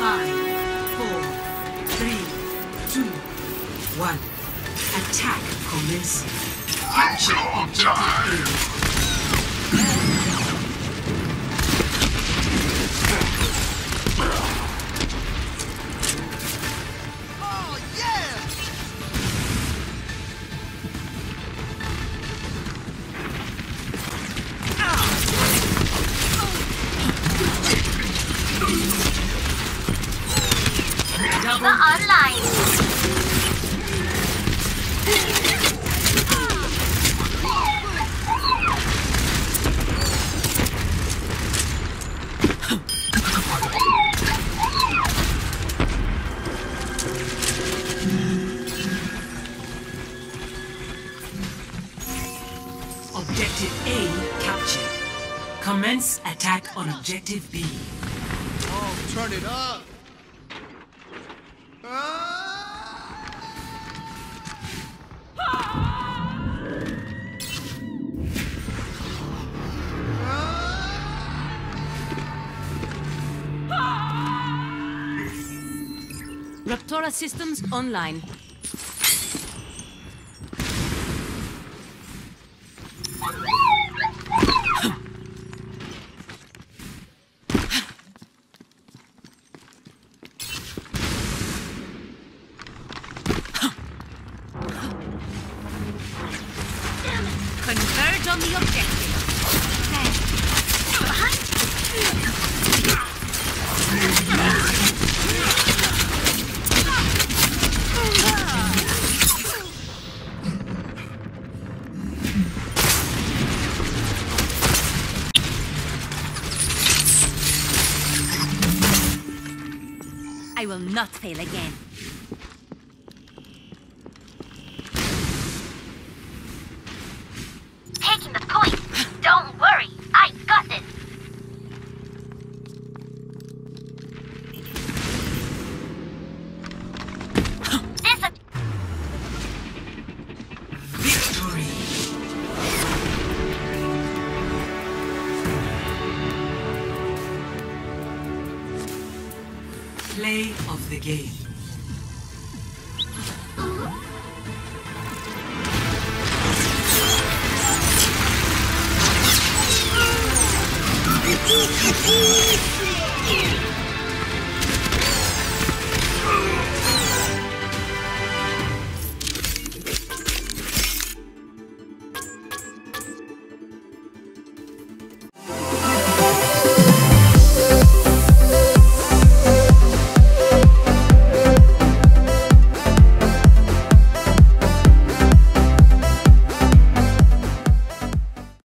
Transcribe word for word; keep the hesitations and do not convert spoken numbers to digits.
Five, four, three, two, one. Attack commence. I shall die. Oh yeah. Ah. Double online. Objective A captured. Commence attack on objective B. Oh, turn it up! Raptora systems online. Converge on the objective. I will not fail again. Taking the point. Don't worry, I got this. This a victory. Play of the game. Ooh, ooh, ooh.